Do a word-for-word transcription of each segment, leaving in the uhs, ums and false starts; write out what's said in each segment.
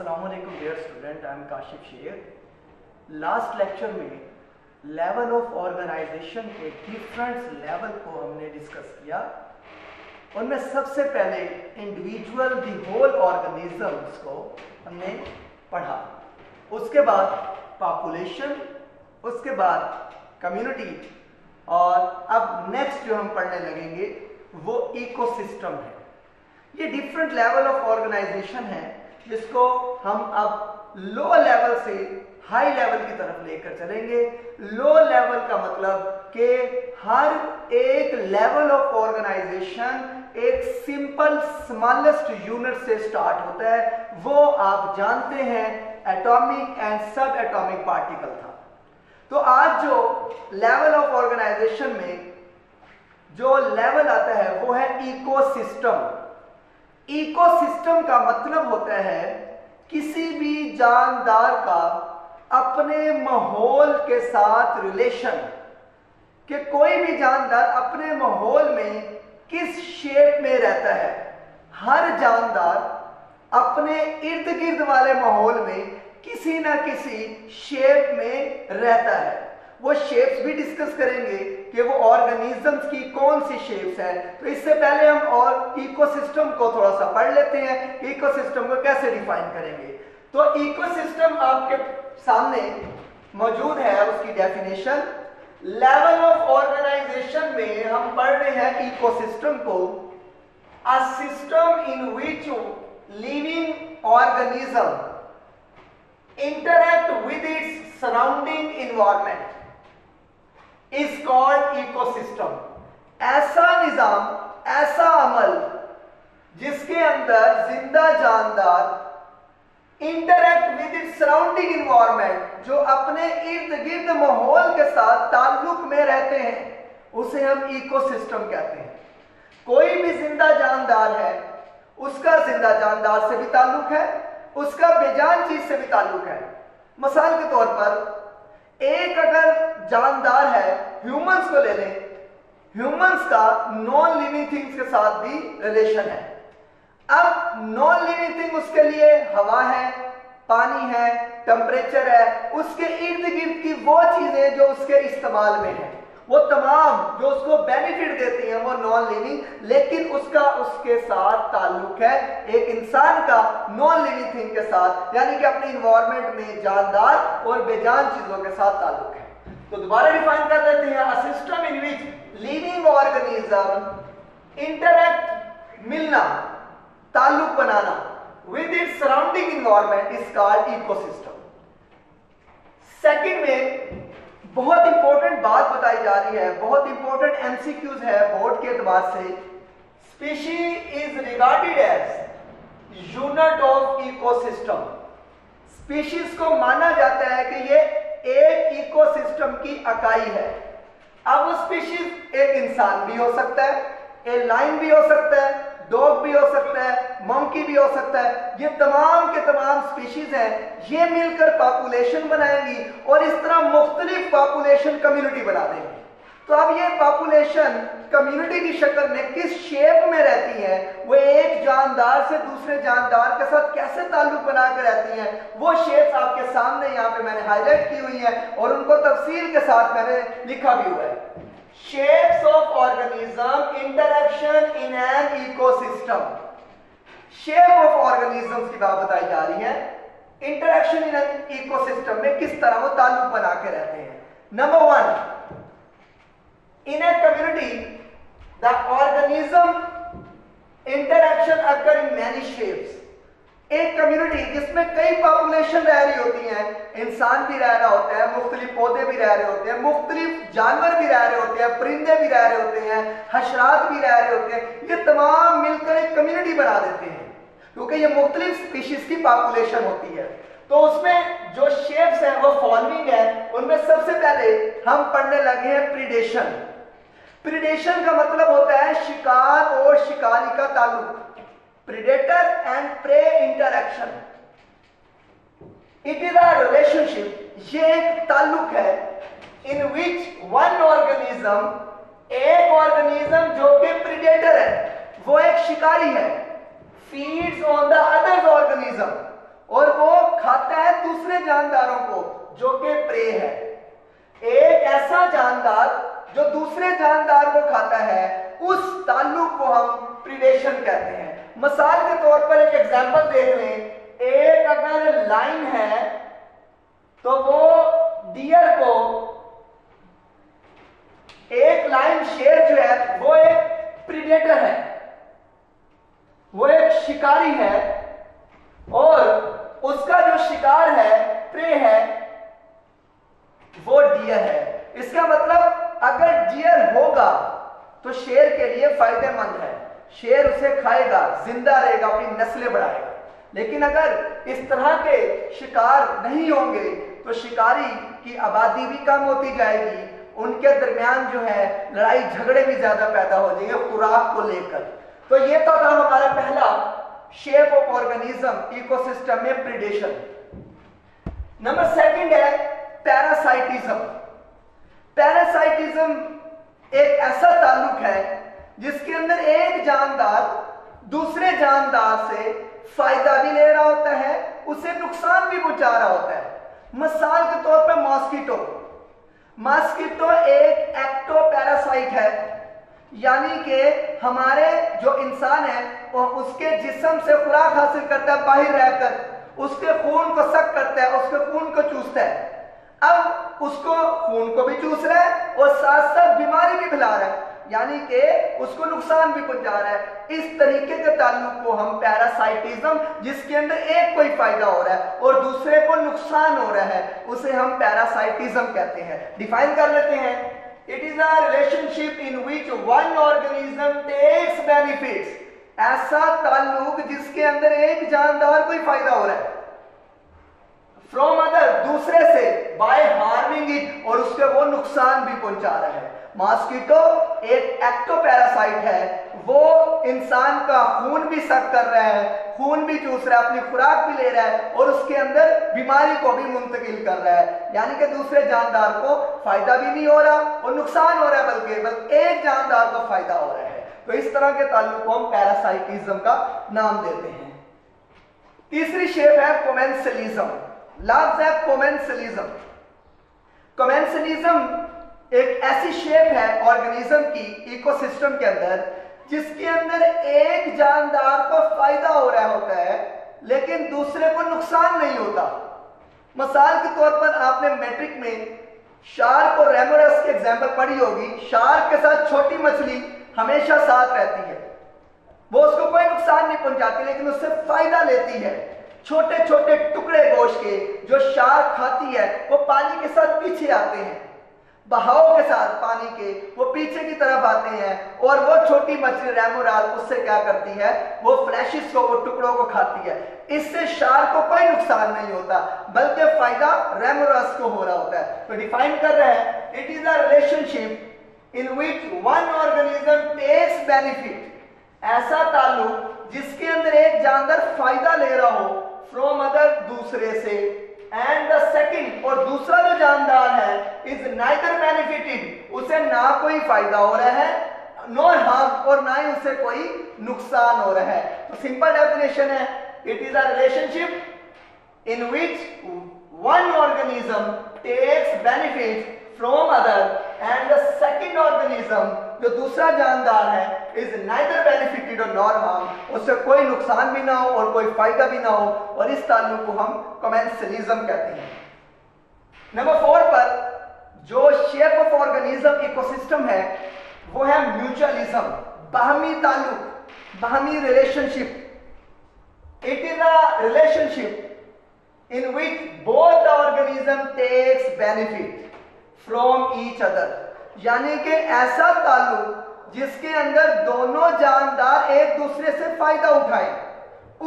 Assalamualaikum dear student, I am Kashif Sheikh. Last lecture में level of organisation के different level को हमने डिस्कस किया। उनमें सबसे पहले इंडिविजुअल दी होल ऑर्गेनिजम्स को हमने पढ़ा, उसके बाद पॉपुलेशन, उसके बाद कम्युनिटी, और अब नेक्स्ट जो हम पढ़ने लगेंगे वो इकोसिस्टम है। ये डिफरेंट लेवल ऑफ ऑर्गेनाइजेशन है जिसको हम अब लो लेवल से हाई लेवल की तरफ लेकर चलेंगे। लो लेवल का मतलब कि हर एक लेवल ऑफ ऑर्गेनाइजेशन एक सिंपल स्मॉलेस्ट यूनिट से स्टार्ट होता है, वो आप जानते हैं atomic and subatomic particle था। तो आज जो लेवल ऑफ ऑर्गेनाइजेशन में जो लेवल आता है वो है इकोसिस्टम। इकोसिस्टम का मतलब होता है किसी भी जानदार का अपने माहौल के साथ रिलेशन, कि कोई भी जानदार अपने माहौल में किस शेप में रहता है। हर जानदार अपने इर्द गिर्द वाले माहौल में किसी ना किसी शेप में रहता है। वो शेप्स भी डिस्कस करेंगे कि वो ऑर्गेनिजम्स की कौन सी शेप्स है। तो इससे पहले हम और इकोसिस्टम को थोड़ा सा पढ़ लेते हैं, इकोसिस्टम को कैसे डिफाइन करेंगे। तो इकोसिस्टम आपके सामने मौजूद है, उसकी डेफिनेशन। लेवल ऑफ ऑर्गेनाइजेशन में हम पढ़ रहे हैं इकोसिस्टम को, a system in which living organism interact with its surrounding environment is called ecosystem. ऐसा निजाम, ऐसा अमल जिसके अंदर जिंदा जानदार interact with its surrounding environment, जो अपने इर्द गिर्द माहौल के साथ ताल्लुक में रहते हैं, उसे हम इकोसिस्टम कहते हैं। कोई भी जिंदा जानदार है, उसका जिंदा जानदार से भी ताल्लुक है, उसका बेजान चीज से भी ताल्लुक है। मिसाल के तौर पर एक अगर जानदार है, ह्यूमंस को ले लें, ह्यूमंस का नॉन लिविंग थिंग्स के साथ भी रिलेशन है। अब नॉन लिविंग थिंग उसके लिए हवा है, पानी है, टेम्परेचर है, उसके इर्द गिर्द की वो चीजें जो उसके इस्तेमाल में है, वो तमाम जो उसको बेनिफिट देती हैं वो नॉन लिविंग, लेकिन उसका उसके साथ ताल्लुक है। एक इंसान का नॉन लिविंग थिंग के साथ, यानी कि अपने इन्वायरमेंट में जानदार और बेजान चीजों के साथ ताल्लुक है। तो दोबारा डिफाइन कर लेते हैं, a system in which living organism interact, मिलना, ताल्लुक बनाना with its surrounding environment is called ecosystem. Second में बहुत इंपॉर्टेंट बात बताई जा रही है, बहुत इंपॉर्टेंट एमसीक्यूज है बोर्ड के एतबार से। Species is regarded as unit of ecosystem. Species को माना जाता है कि ये एक इकोसिस्टम की इकाई है। अब वो स्पीशीज एक इंसान भी हो सकता है, एक लाइन भी हो सकता है, डॉग भी हो सकता है, मंकी भी हो सकता है। ये तमाम के तमाम स्पीशीज हैं, ये मिलकर पॉपुलेशन बनाएंगी और इस तरह मुख्तलिफ पॉपुलेशन कम्युनिटी बना देंगी। तो अब ये पॉपुलेशन कम्युनिटी की शक्ल में किस शेप में रहती है, वो एक जानदार से दूसरे जानदार के साथ कैसे ताल्लुक बनाकर रहती हैं, वो शेप्स आपके सामने यहाँ पे मैंने हाईलाइट की हुई है और उनको तफसील के साथ मैंने लिखा भी हुआ है। Shapes of organism interaction in an ecosystem. Shape of organisms की बात बताई जा रही है, इंटरैक्शन इन एन इकोसिस्टम में किस तरह वो ताल्लुक बना के रहते हैं। Number one, in a community the organism interaction occur in many shapes. एक कम्युनिटी जिसमें कई पॉपुलेशन रह रही होती हैं, इंसान भी रह रहा होता है, मुख्तलिफ पौधे भी रह रहे होते हैं, मुख्तलिफ जानवर भी रह रहे होते हैं, परिंदे भी रह रहे होते हैं, हशरात भी रह रहे होते हैं, ये तमाम मिलकर एक कम्युनिटी बना देते हैं क्योंकि ये मुख्तलिफ स्पीशीज की पॉपुलेशन होती है। तो उसमें जो शेप्स हैं वो फॉर्मिंग है। उनमें सबसे पहले हम पढ़ने लगे हैं प्रीडेशन। प्रीडेशन का मतलब होता है शिकार और शिकारी का ताल्लुक, predator and prey interaction. It is a relationship, ये एक ताल्लुक है, in which one organism, एक organism जो कि predator है, वो एक शिकारी है, feeds on the other organism, और वो खाता है दूसरे जानदारों को जो कि प्रे है। एक ऐसा जानदार जो दूसरे जानदार को खाता है, उस ताल्लुक को हम प्रीडेशन कहते हैं। मिसाल के तौर पर एक एग्जांपल देख लें, एक अगर लाइन है तो वो डियर को, एक लाइन शेर जो है वो एक प्रीडेटर है, वो एक शिकारी है और उसका जो शिकार है प्रे है वो डियर है। इसका मतलब अगर डियर होगा तो शेर के लिए फायदेमंद है, शेर उसे खाएगा, जिंदा रहेगा, अपनी नस्लें बढ़ाएगा। लेकिन अगर इस तरह के शिकार नहीं होंगे तो शिकारी की आबादी भी कम होती जाएगी, उनके दरमियान जो है लड़ाई झगड़े भी ज्यादा पैदा हो जाएंगे खुराक को लेकर। तो ये तो था हमारा पहला शेप ऑफ ऑर्गेनिज्म इकोसिस्टम में प्रीडेशन। नंबर सेकंड है पैरासाइटिज्म। पैरासाइटिज्म एक ऐसा ताल्लुक है जिसके अंदर एक जानदार दूसरे जानदार से फायदा भी ले रहा होता है, उसे नुकसान भी पहुंचा रहा होता है। मिसाल के तौर पर मॉस्किटो, मॉस्किटो एक एक्टो पैरासाइट है, यानी कि हमारे जो इंसान है और उसके जिस्म से खुराक हासिल करता है बाहर रहकर, उसके खून को सक करता है, उसके खून को चूसता है। अब उसको खून को भी चूस रहा है और साथ साथ बीमारी भी फैला रहा है, यानी कि उसको नुकसान भी पहुंचा रहा है। इस तरीके के ताल्लुक को हम पैरासाइटिज्म, जिसके अंदर एक कोई फायदा हो रहा है और दूसरे को नुकसान हो रहा है, उसे हम पैरासाइटिज्म कहते हैं। डिफाइन कर लेते हैं। It is a relationship in which one organism takes benefits. ऐसा ताल्लुक जिसके अंदर एक जानदार कोई फायदा हो रहा है फ्रॉम अदर, दूसरे से, बाय हार्मिंग इट, और उसके वो नुकसान भी पहुंचा रहा है। मॉस्किटो एक एक्टोपैरासाइट है, वो इंसान का खून भी सक कर रहा है, खून भी चूस रहा है, अपनी खुराक भी ले रहा है और उसके अंदर बीमारी को भी मुंतकिल कर रहा है, यानी कि दूसरे जानदार को फायदा भी नहीं हो रहा और नुकसान हो रहा है, बल्कि बल्कि एक जानदार को फायदा हो रहा है। तो इस तरह के ताल्लुक को हम पैरासाइटिज्म का नाम देते हैं। तीसरी शेप है कोमेंसलिज्म। लफ्ज है कोमेंसलिज्म। कोमेंसलिज्म एक ऐसी शेप है ऑर्गेनिज्म की इकोसिस्टम के अंदर जिसके अंदर एक जानदार को फायदा हो रहा होता है लेकिन दूसरे को नुकसान नहीं होता। मिसाल के तौर पर आपने मैट्रिक में शार्क और रेमोरस की एग्जाम्पल पढ़ी होगी। शार्क के साथ छोटी मछली हमेशा साथ रहती है, वो उसको कोई नुकसान नहीं पहुंचाती लेकिन उससे फायदा लेती है। छोटे छोटे टुकड़े गोश्त के जो शार्क खाती है वो पानी के साथ पीछे आते हैं, बहाव के साथ पानी के वो पीछे की तरफ आते हैं और वो छोटी मछली रेमोराल उससे क्या करती है, वो फ्लैशिस को, वो टुकड़ों को खाती है। इससे शार्क को कोई नुकसान नहीं होता बल्कि फायदा रेमोराल को हो रहा होता है। तो डिफाइन कर रहे हैं, it is a relationship in which one organism takes benefit. ऐसा ताल्लुक जिसके अंदर एक जानदार फायदा ले रहा हो फ्रॉम अदर, दूसरे से, एंड द सेकंड, और दूसरा जो जानदार है, इज नाइदर बेनिफिटेड, उसे ना कोई फायदा हो रहा है, नो हार्म, और ना ही उसे कोई नुकसान हो रहा है। तो सिंपल डेफिनेशन है, it is a relationship in which one organism takes benefit from other and the second organism, जो दूसरा जानदार है, इज नाइदर बेनिफिटेड और नॉर हार्म, उससे कोई नुकसान भी ना हो और कोई फायदा भी ना हो, और इस ताल्लुक को हम कोमेंसलिज्म कहते हैं। नंबर फोर पर जो शेप ऑफ ऑर्गेनिज्म इकोसिस्टम है वो है म्यूचुअलिज्म, बाहमी ताल्लुक, बाहमी relationship. It is a relationship in which both the organism takes benefit from each other, यानी कि ऐसा ताल्लुक जिसके अंदर दोनों जानदार एक दूसरे से फायदा उठाए,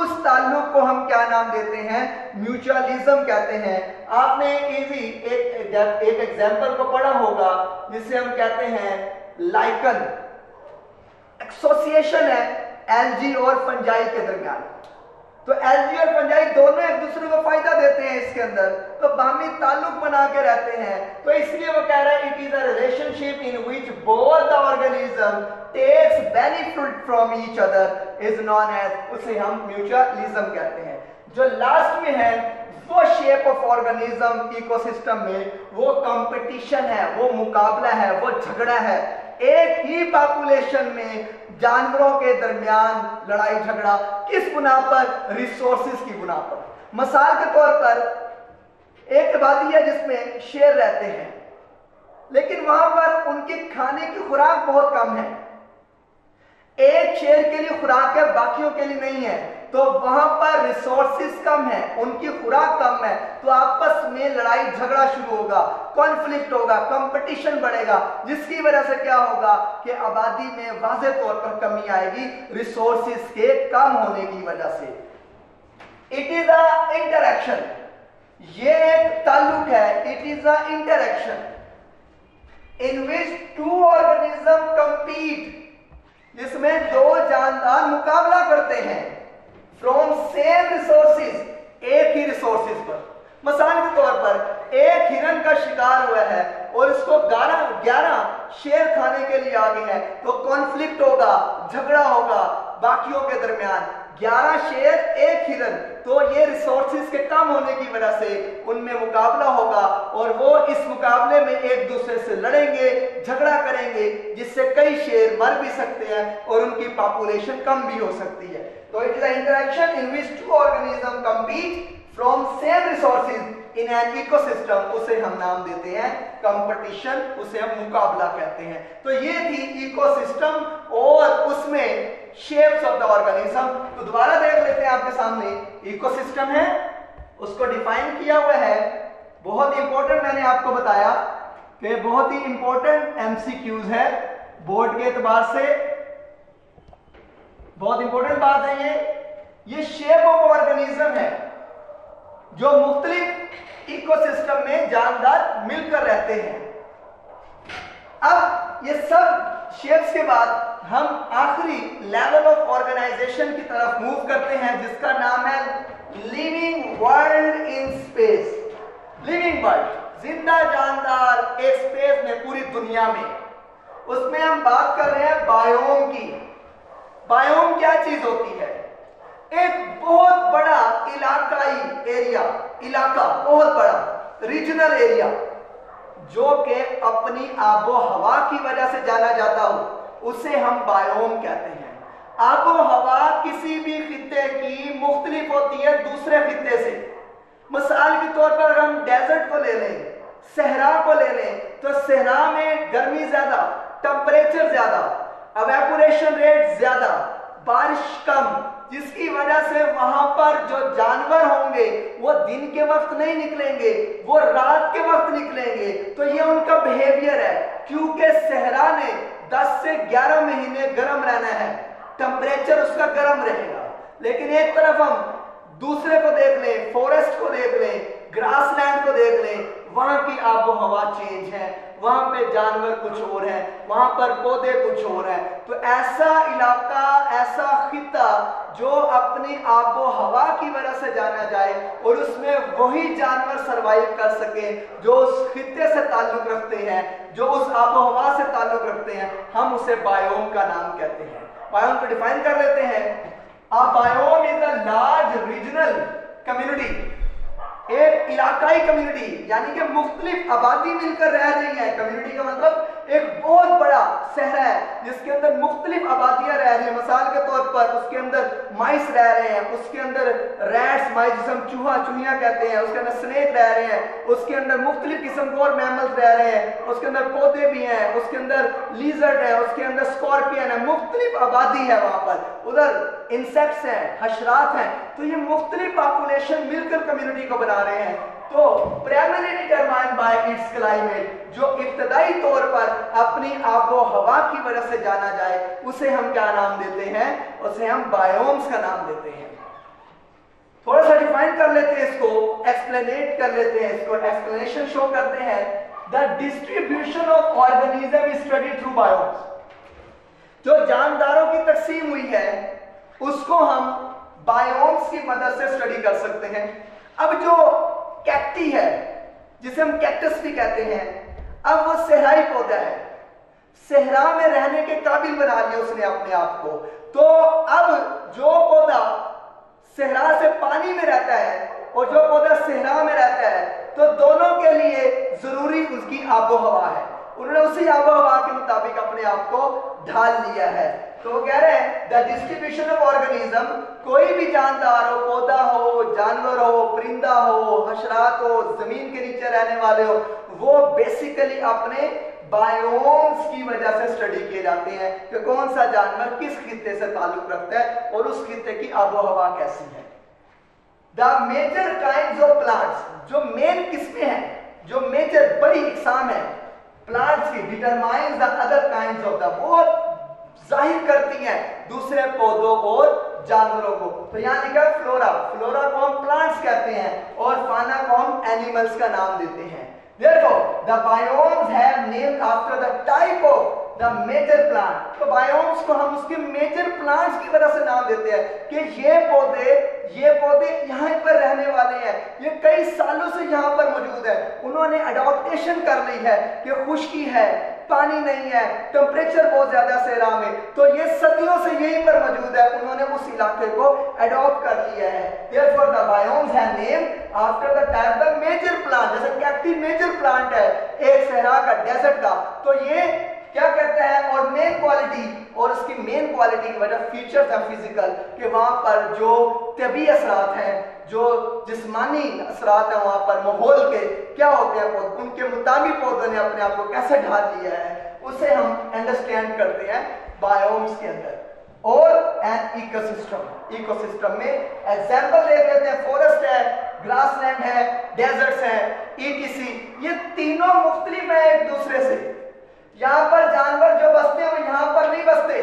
उस ताल्लुक को हम क्या नाम देते हैं, म्यूचुअलिज्म कहते हैं। आपने इजी एक एक एग्जांपल को पढ़ा होगा जिसे हम कहते हैं लाइकन। एसोसिएशन है एल्गी और फंजाई के दरमियान, तो एल्गी और फंजाई दोनों एक दूसरे को फायदा देते हैं, इसके अंदर तो बाहमी ताल्लुक बना के रहते हैं। तो इसलिए वो कह रहा है it is a relationship in which both the organism takes benefit from each other is known as, उसे हम म्यूचुअलिज्म कहते हैं। जो लास्ट में है वो शेप ऑफ ऑर्गेनिज्म इकोसिस्टम में वो कंपटीशन है, वो मुकाबला है, वो झगड़ा है। एक ही पॉपुलेशन में जानवरों के दरमियान लड़ाई झगड़ा किस बुना पर? रिसोर्सेज की बुना पर। मिसाल के तौर पर एक आबादी है जिसमें शेर रहते हैं, लेकिन वहां पर उनके खाने की खुराक बहुत कम है। एक शेर के लिए खुराक है, बाकियों के लिए नहीं है, तो वहां पर रिसोर्सेज कम है, उनकी खुराक कम है, तो आपस में लड़ाई झगड़ा शुरू होगा, कॉन्फ्लिक्ट होगा, कंपटीशन बढ़ेगा, जिसकी वजह से क्या होगा कि आबादी में वाज़े तौर पर कमी आएगी रिसोर्सेज के कम होने की वजह से। इट इज अ इंटरैक्शन, ये एक ताल्लुक है। It is a interaction in which two organism compete, जिसमें दो जानदार मुकाबला करते हैं फ्रॉम सेम रिसोर्सेज, एक ही रिसोर्सेज पर। मिसाल के तौर पर एक हिरन का शिकार हुआ है और इसको ग्यारह ग्यारह शेर खाने के लिए आगे है, तो कॉन्फ्लिक्ट होगा, झगड़ा होगा बाकियों के दरमियान। ग्यारह शेर एक हिरन, तो ये रिसोर्सेज के कम होने की वजह से उनमें मुकाबला होगा और वो इस मुकाबले में एक दूसरे से लड़ेंगे, झगड़ा करेंगे, जिससे कई शेर मर भी सकते हैं और उनकी पॉपुलेशन कम भी हो सकती है। तो it is a interaction in which two organism compete from same resources in an ecosystem, उसे हम नाम देते हैं कंपटीशन, उसे हम मुकाबला कहते हैं। तो ये थी इकोसिस्टम और उसमें शेप्स ऑफ द ऑर्गेनिज्म। तो दोबारा देख लेते हैं आपके सामने, इकोसिस्टम है, उसको डिफाइन किया हुआ है, बहुत इंपॉर्टेंट, मैंने आपको बताया कि बहुत ही इंपॉर्टेंट एमसीक्यूज है बोर्ड के एतबार से, बहुत इंपॉर्टेंट बात है ये। ये शेप ऑफ ऑर्गेनिज्म है जो मुख्तलिफ इकोसिस्टम में जानदार मिलकर रहते हैं। अब ये सब शेप्स के बाद हम आखिरी लेवल ऑफ ऑर्गेनाइजेशन की तरफ मूव करते हैं, जिसका नाम है living world in space. Living world, जिंदा जानदार एक स्पेस में, पूरी दुनिया में। उसमें हम बात कर रहे हैं बायोम की। बायोम क्या चीज होती है? एक बहुत बड़ा इलाकाई एरिया, इलाका बहुत बड़ा रीजनल एरिया जो कि अपनी आबो हवा की वजह से जाना जाता हो, उसे हम बायोम कहते हैं। आबो हवा किसी भी खित्ते की मुख्तलिफ होती है दूसरे खित्ते से। मिसाल के तौर पर अगर हम डेजर्ट को ले लें, सहरा को ले लें, तो सहरा में गर्मी ज्यादा, टेम्परेचर ज्यादा, एवेपोरेशन रेट ज्यादा, बारिश कम, जिसकी वजह से वहां पर जो जानवर होंगे वो दिन के वक्त नहीं निकलेंगे, वो रात के वक्त निकलेंगे। तो ये उनका बिहेवियर है, क्योंकि सहरा ने दस से ग्यारह महीने गर्म रहना है, टेम्परेचर उसका गर्म रहेगा। लेकिन एक तरफ हम दूसरे को देख लें, फॉरेस्ट को देख लें, ग्रासलैंड को देख लें, वहां की आबो हवा चेंज है, वहां पे जानवर कुछ और है, वहां पर पौधे कुछ और है। तो ऐसा इलाका, ऐसा खिता जो अपनी आबो हवा की वजह से जाना जाए और उसमें वही जानवर सरवाइव कर सके जो उस खिते से ताल्लुक रखते हैं, जो उस आबो हवा से ताल्लुक रखते हैं, हम उसे बायोम का नाम कहते हैं। बायोम को डिफाइन कर लेते हैं। A biome is a large regional community, एक इलाकाई कम्युनिटी, यानी कि मुख्तलिफ आबादी मिलकर रह रही है। कम्युनिटी का मतलब एक बहुत बड़ा शहर है जिसके अंदर मुख्तलिफ आबादियां रह रही हैं। मिसाल के तौर पर उसके अंदर माइस रह रहे हैं, उसके अंदर रैट्स, माइस जिसे हम चूहा चूहिया कहते हैं, उसके अंदर स्नेक रह रहे हैं, उसके अंदर मुख्तलिफ किस्म के और मैमल्स रह रहे हैं, उसके अंदर पौधे भी हैं, उसके अंदर लीजर्ड है, उसके अंदर स्कॉर्पियन है, मुख्तलिफ आबादी है वहां पर, उधर इंसेक्ट्स हैं, हशरात हैं। तो ये मुख्तलिफ पॉपुलेशन मिलकर कम्युनिटी को बना रहे हैं। तो primary determined by its climate, जो इब्तदाई तौर पर अपनी आबो हवा की वजह से जाना जाए, उसे हम क्या नाम देते हैं? उसे हम बायोम्स का नाम देते हैं। थोड़ा सा डिफाइन कर लेते हैं इसको, एक्सप्लेनेट कर लेते हैं इसको, एक्सप्लेनेशन शो करते हैं। The distribution of organism is studied through biomes. जो जानदारों की तकसीम हुई है उसको हम बायोम्स की मदद से स्टडी कर सकते हैं। अब जो कैक्टी है, जिसे हम कैक्टस भी कहते हैं, अब वो सहराई पौधा है, सहरा में रहने के काबिल बना लिया उसने अपने आप को। तो अब जो पौधा सहरा से पानी में रहता है और जो पौधा सहरा में रहता है, तो दोनों के लिए जरूरी उसकी आबो हवा है। उन्होंने उसी आबो हवा के मुताबिक अपने आप को ढाल लिया है। तो वो कह रहे हैं द डिस्ट्रीब्यूशन ऑफ ऑर्गेनिज्म, कोई भी जानदार हो, पौधा हो, जानवर हो, परिंदा हो, हशरात हो, जमीन के नीचे रहने वाले हो, वो बेसिकली अपने बायोम्स की वजह से स्टडी किए जाते हैं कि कौन सा जानवर किस खित्ते से ताल्लुक रखता है और उस खित्ते की आबो हवा कैसी है। The major kinds of plants, जो मेन किस्में हैं, जो मेजर बड़ी इकसाम है प्लांट्स की, determines the other kinds of the, बहुत जाहिर करती हैं दूसरे पौधों और जानवरों को। तो यहाँ लिखा फ्लोरा, फ्लोरा को हम प्लांट्स कहते हैं और फाना को हम एनिमल्स का नाम देते हैं। Therefore, the biomes have named after the type of the major plant. तो biomes को हम उसके major plants की वजह से नाम देते हैं कि ये पौधे, ये पौधे यहाँ पर रहने वाले हैं, ये कई सालों से यहाँ पर मौजूद है, उन्होंने अडॉप्टेशन कर ली है कि खुश्की है, पानी नहीं है, टेम्परेचर बहुत ज्यादा सहरा में, तो ये सदियों से यहीं पर मौजूद है, उन्होंने उस इलाके को अडॉप्ट कर लिया है। Therefore, the biomes have named after the type of major plant. जैसे कैक्टी मेजर प्लांट है एक सहरा का, डेजर्ट का, तो ये क्या करता है और मेन क्वालिटी, और उसकी मेन क्वालिटी की वजह फीचर्स है फिजिकल, कि वहाँ पर जो तबी असरात हैं, जो जिस्मानी असरात हैं वहाँ पर माहौल के, क्या होते हैं उनके मुताबिक पौधों ने अपने आप को कैसे ढाल लिया है, उसे हम अंडरस्टैंड करते हैं बायोम्स के अंदर। और एन इकोसिस्टम, इकोसिस्टम में एग्जाम्पल ले लेते हैं, फॉरेस्ट है, ग्रासलैंड है, डेजर्ट्स है, ई टी सी, ये तीनों मुख्तलिफ है एक दूसरे से। यहाँ पर जानवर जो बसते हैं वो यहाँ पर नहीं बसते,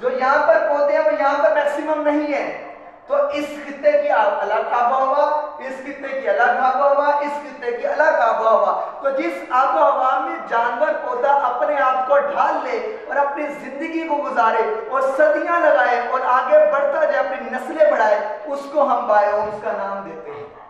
जो यहाँ पर पौधे हैं वो यहाँ पर मैक्सिमम नहीं है, तो इस खित्ते की अलग आबो हवा, इस खित्ते की अलग आबो हवा, इस खित्ते की अलग आबो हवा। तो जिस आबो हवा में जानवर पौधा अपने आप को ढाल ले और अपनी जिंदगी को गुजारे और सदियां लगाए और आगे बढ़ता जाए, अपनी नस्लें बढ़ाए, उसको हम बायोम्स का नाम देते हैं।